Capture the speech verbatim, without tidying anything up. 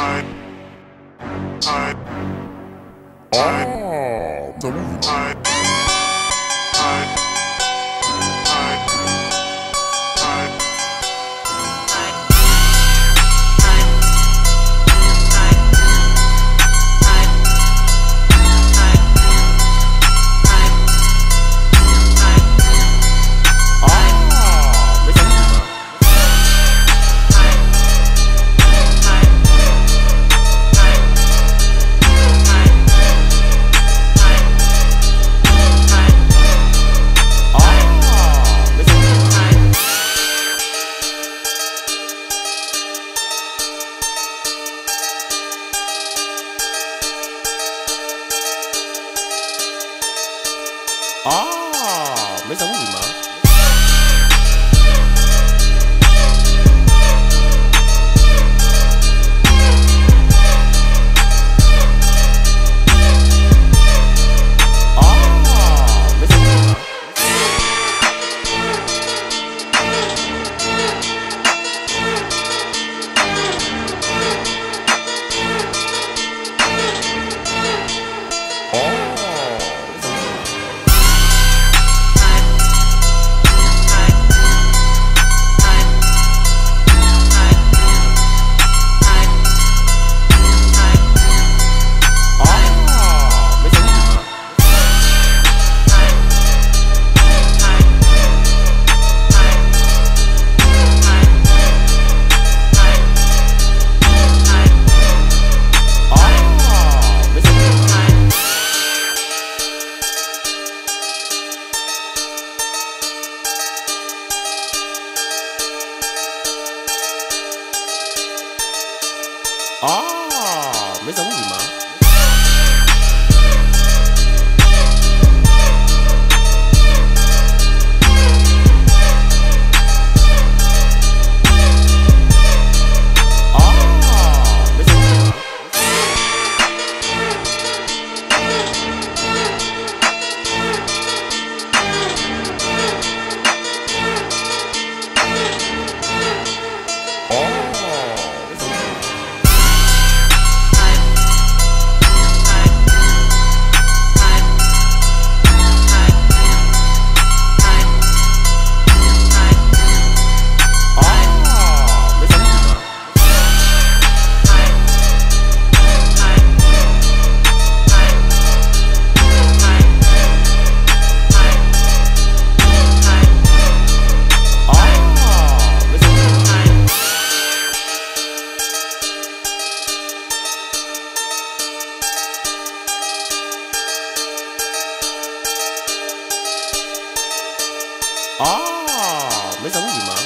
Oh, the Woovie. Oh, Mister Woovie. Oh, Mister Woovie. Oh, Mister Woovie.